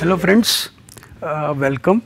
Hello friends, welcome.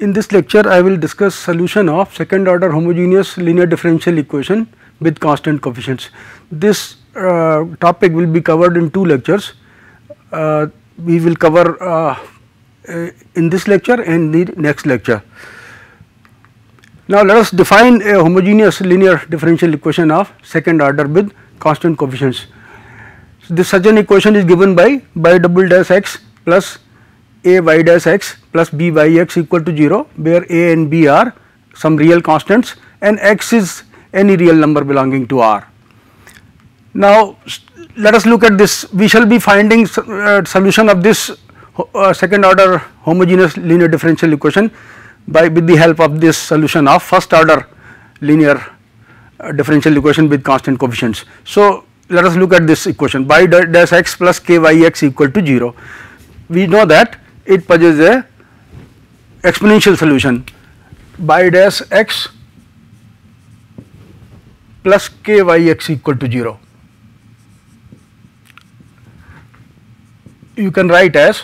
In this lecture I will discuss solution of second order homogeneous linear differential equation with constant coefficients. This topic will be covered in two lectures. We will cover in this lecture and the next lecture. Now let us define a homogeneous linear differential equation of second order with constant coefficients. So this such an equation is given by y double dash x plus a y dash x plus b y x equal to 0, where a and b are some real constants and x is any real number belonging to R. Now let us look at this. We shall be finding solution of this second order homogeneous linear differential equation with the help of this solution of first order linear differential equation with constant coefficients. So let us look at this equation y dash x plus k y x equal to 0. We know that it possesses a exponential solution y dash x plus k y x equal to 0. You can write as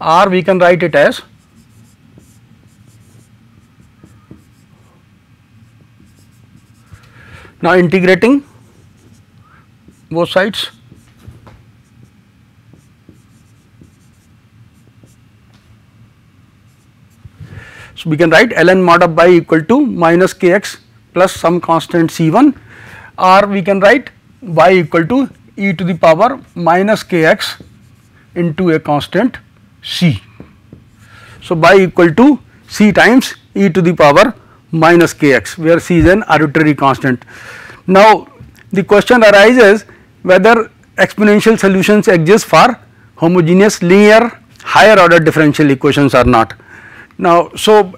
R, we can write it as now integrating both sides so we can write ln mod of y equal to minus kx plus some constant c1, or we can write y equal to e to the power minus kx into a constant c. So y equal to c times e to the power minus kx, where c is an arbitrary constant. Now the question arises whether exponential solutions exist for homogeneous linear higher order differential equations or not. Now so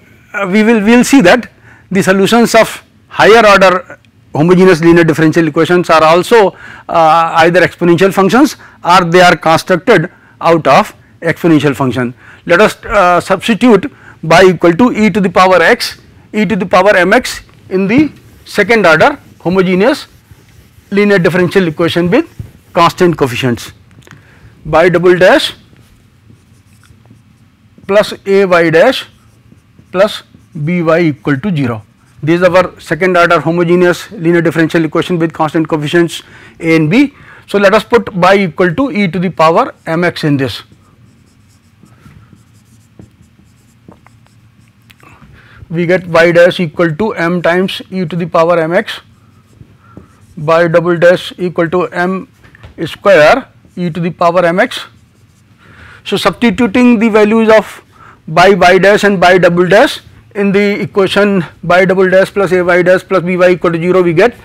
we will see that the solutions of higher order homogeneous linear differential equations are also either exponential functions or they are constructed out of exponential function. Let us substitute y equal to e to the power x e to the power mx in the second order homogeneous linear differential equation with constant coefficients. Y double dash plus a y dash plus b y equal to 0. This is our second order homogeneous linear differential equation with constant coefficients a and b. So let us put y equal to e to the power mx in this. We get y dash equal to m times e to the power mx, y double dash equal to m square e to the power mx. So substituting the values of y dash and y double dash in the equation y double dash plus a y dash plus b y equal to 0, we get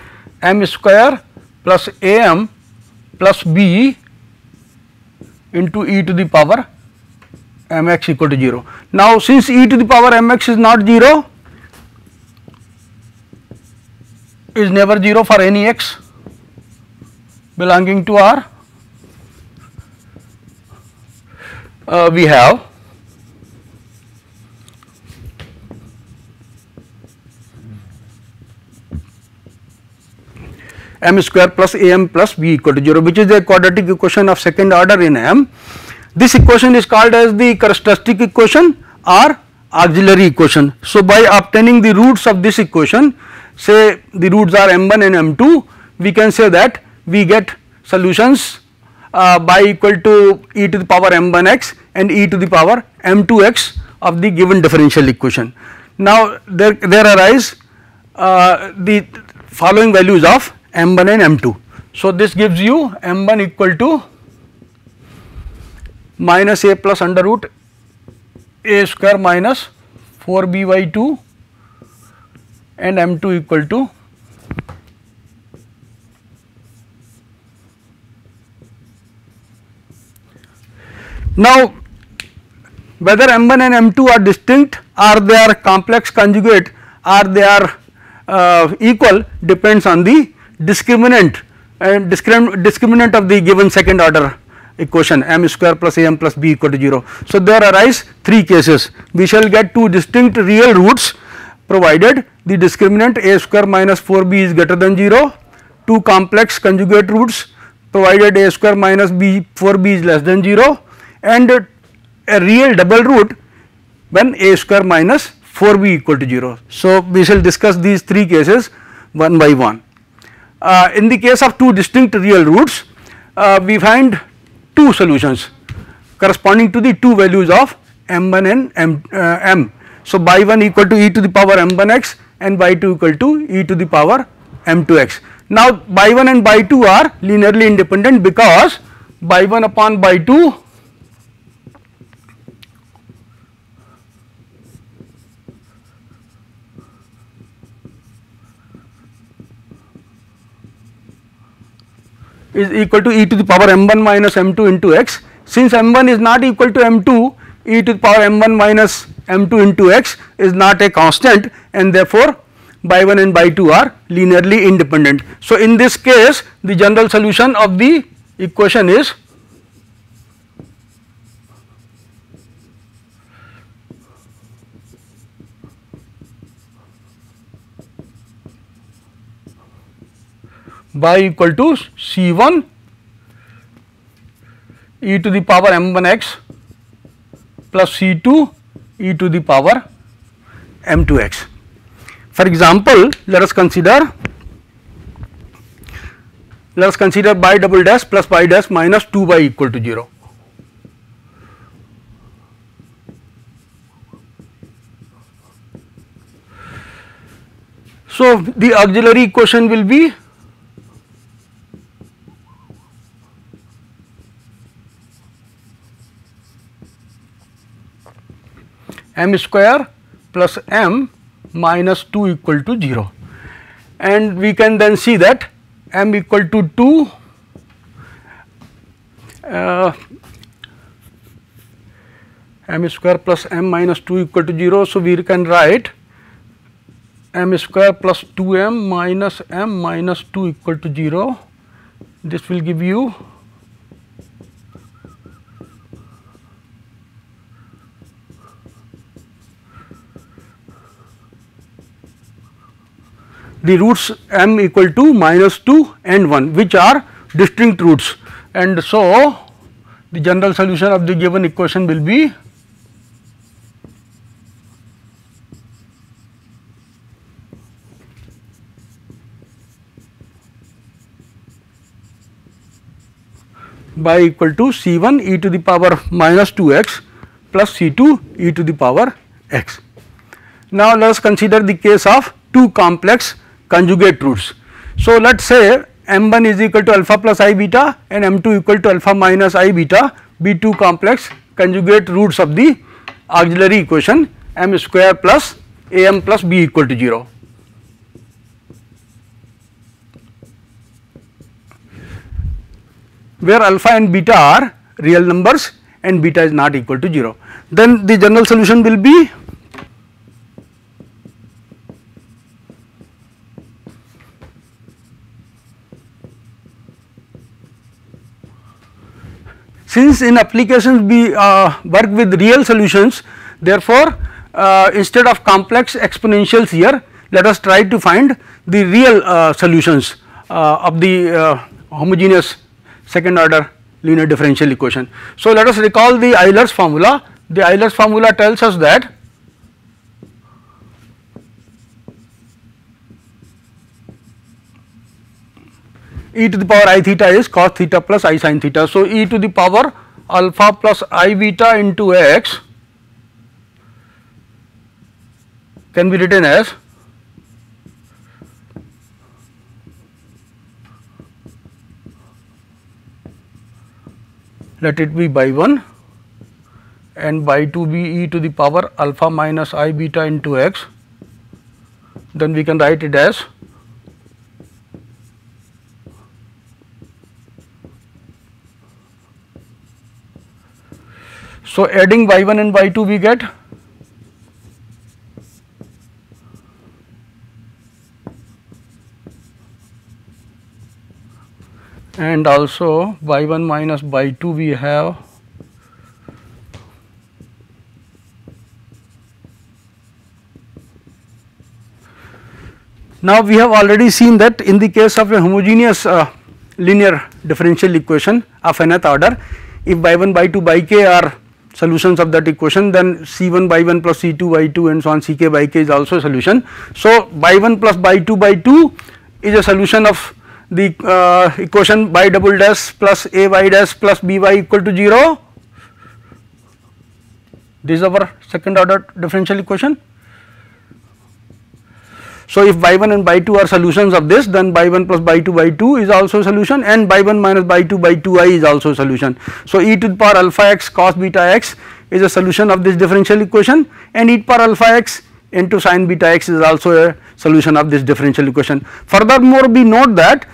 m square plus a m plus b into e to the power mx equal to 0. Now since e to the power mx is not 0, is never 0 for any x belonging to R, we have m square plus a m plus b equal to 0, which is a quadratic equation of second order in M. This equation is called as the characteristic equation or auxiliary equation. So by obtaining the roots of this equation, say the roots are m1 and m2, we can say that we get solutions y equal to e to the power m1x and e to the power m2x of the given differential equation. Now there arise the following values of m1 and m2. So this gives you m1 equal to minus a plus under root a square minus 4b by 2 and m2 equal to now whether m1 and m2 are distinct or they are complex conjugate or they are equal depends on the discriminant and discriminant of the given second order equation m square plus a m plus b equal to 0. So there arise three cases. We shall get two distinct real roots provided the discriminant a square minus 4b is greater than 0 two complex conjugate roots provided a square minus b for b is less than 0, and a real double root when a square minus 4b equal to 0. So, we shall discuss these three cases one by one. In the case of two distinct real roots, we find two solutions corresponding to the two values of m1 and m. So, y1 equal to e to the power m1x and y2 equal to e to the power m2x. Now, y1 and y2 are linearly independent because y1 upon y2 is equal to e to the power m1 minus m2 into x. Since m1 is not equal to m2, e to the power m1 minus m2 into x is not a constant, and therefore y1 and y2 are linearly independent. So, in this case the general solution of the equation is y equal to c1 e to the power m1x plus c2 e to the power m2x. For example, let us consider y double dash plus y dash minus 2y equal to 0. So, the auxiliary equation will be m square plus m minus 2 equal to 0, and we can then see that m equal to 2, m square plus m minus 2 equal to 0. So, we can write m square plus 2m minus m minus 2 equal to 0. This will give you the roots m equal to minus 2 and 1, which are distinct roots, and so the general solution of the given equation will be y equal to c1 e to the power minus 2x plus c2 e to the power x. Now, let us consider the case of two complex conjugate roots. So, let us say m1 is equal to alpha plus I beta and m2 equal to alpha minus I beta be two complex conjugate roots of the auxiliary equation m square plus am plus b equal to 0. Where alpha and beta are real numbers and beta is not equal to 0. Then the general solution will be since in applications we work with real solutions, therefore, instead of complex exponentials here, let us try to find the real solutions of the homogeneous second order linear differential equation. So, let us recall the Euler's formula. The Euler's formula tells us that e to the power I theta is cos theta plus I sin theta. So, e to the power alpha plus I beta into x can be written as let it be by 1 and by 2 be e to the power alpha minus I beta into x. Then we can write it as so, adding y1 and y2 we get and also y1 minus y2 we have Now we have already seen that in the case of a homogeneous linear differential equation of nth order, if y1 by 2 by k are solutions of that equation, then c1 by 1 plus c2 by 2 and so on, ck by k is also a solution. So y1 plus y2 by 2 is a solution of the equation y double dash plus ay dash plus by equal to 0. This is our second order differential equation. So if y1 and y2 are solutions of this, then y1 plus y2 by 2 is also a solution, and y1 minus y2 by 2i is also a solution. So e to the power alpha x cos beta x is a solution of this differential equation, and e to the power alpha x into sin beta x is also a solution of this differential equation. Furthermore, we note that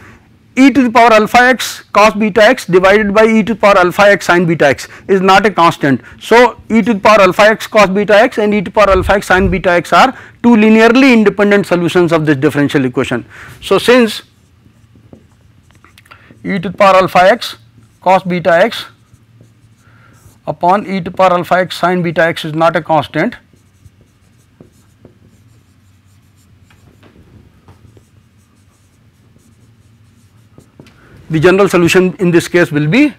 e to the power alpha x cos beta x divided by e to the power alpha x sin beta x is not a constant. So e to the power alpha x cos beta x and e to the power alpha x sin beta x are two linearly independent solutions of this differential equation. So since e to the power alpha x cos beta x upon e to the power alpha x sin beta x is not a constant, the general solution in this case will be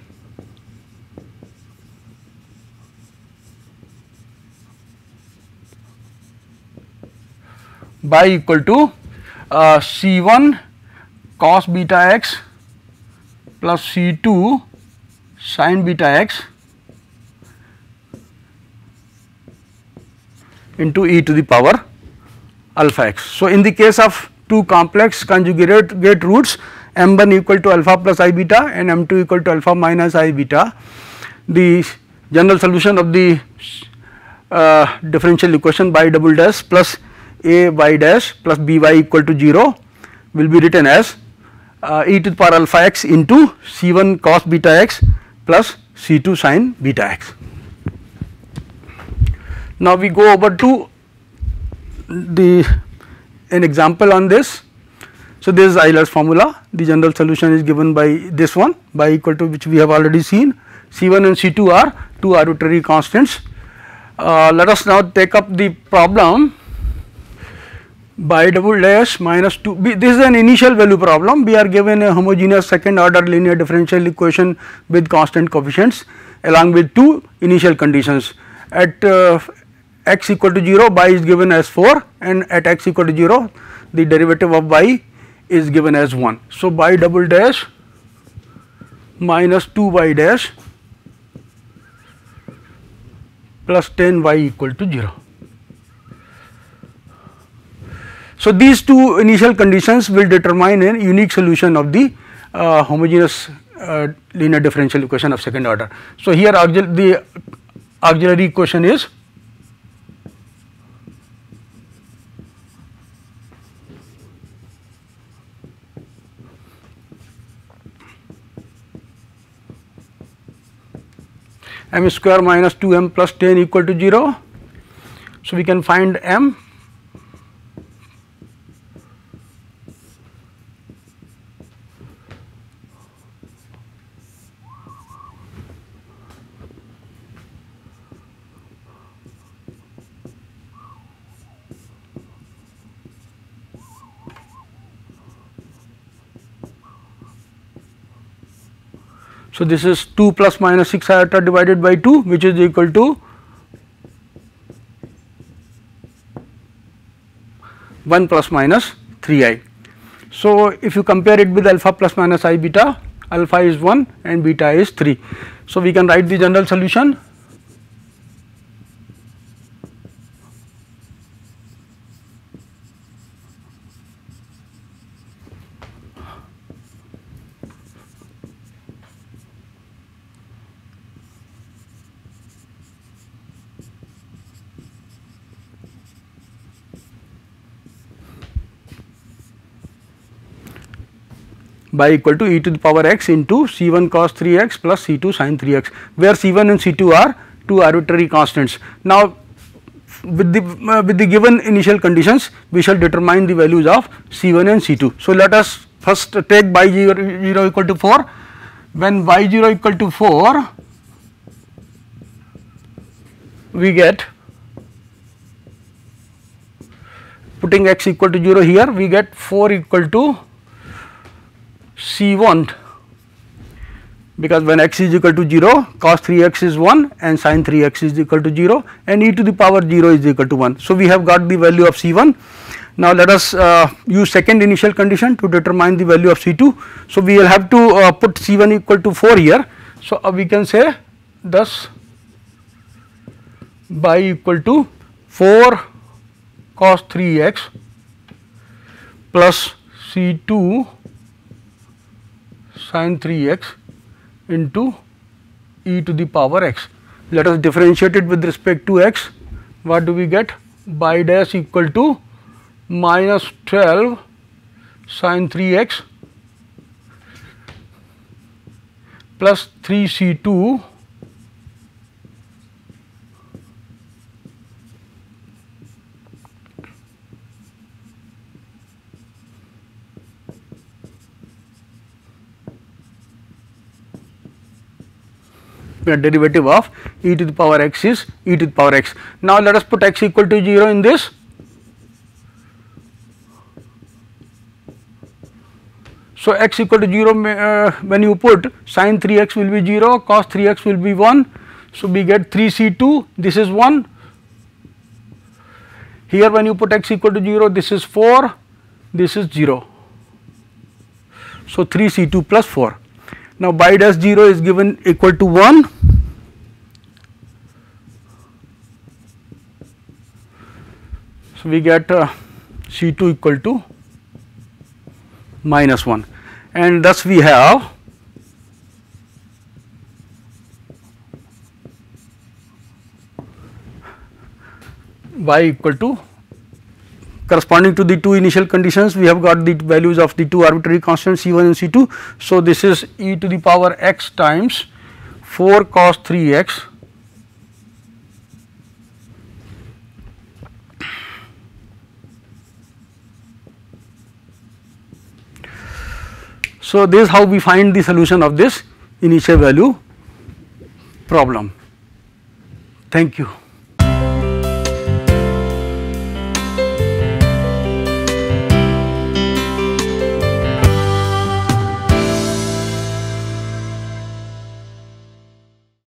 by equal to c1 cos beta x plus c2 sin beta x into e to the power alpha x. So in the case of two complex conjugate roots, m1 equal to alpha plus I beta and m2 equal to alpha minus I beta, the general solution of the differential equation y double dash plus a y dash plus b y equal to 0 will be written as e to the power alpha x into c1 cos beta x plus c2 sin beta x. Now we go over to an example on this. So this is Euler's formula. The general solution is given by this one, by equal to which we have already seen. C1 and C2 are two arbitrary constants. Let us now take up the problem. Y double dash minus 2b, this is an initial value problem. We are given a homogeneous second order linear differential equation with constant coefficients along with two initial conditions. At x equal to 0, y is given as 4, and at x equal to 0 the derivative of y is given as 1. So y double dash minus 2y dash plus 10y equal to 0. So these two initial conditions will determine a unique solution of the homogeneous linear differential equation of second order. So here the auxiliary equation is m square minus 2m plus 10 equal to 0. So we can find m. So this is 2 plus minus 6 iota divided by 2, which is equal to 1 plus minus 3i. So if you compare it with alpha plus minus I beta, alpha is 1 and beta is 3. So we can write the general solution. By equal to e to the power x into c1 cos 3x plus c2 sin 3x, where c1 and c2 are two arbitrary constants. Now with the given initial conditions, we shall determine the values of c1 and c2. So let us first take y0 equal to 4. When y0 equal to 4, we get putting x equal to 0 here, we get 4 equal to C1, because when x is equal to 0, cos 3x is 1 and sin 3x is equal to 0 and e to the power 0 is equal to 1. So, we have got the value of C1. Now, let us use second initial condition to determine the value of C2. So, we will have to put C1 equal to 4 here. So, we can say thus by equal to 4 cos 3x plus C2 sin 3x into e to the power x. Let us differentiate it with respect to x. What do we get? Y dash equal to minus 12 sin 3x plus 3c2 derivative of e to the power x is e to the power x. Now, let us put x equal to 0 in this. So, x equal to 0, when you put sin 3x will be 0, cos 3x will be 1. So, we get 3c2, this is 1. Here when you put x equal to 0, this is 4, this is 0. So, 3c2 plus 4. Now, y dash 0 is given equal to 1. So, we get C2 equal to minus 1, and thus we have y equal to, corresponding to the two initial conditions, we have got the values of the two arbitrary constants C1 and C2. So, this is e to the power x times 4 cos 3x . So, this is how we find the solution of this initial value problem. Thank you.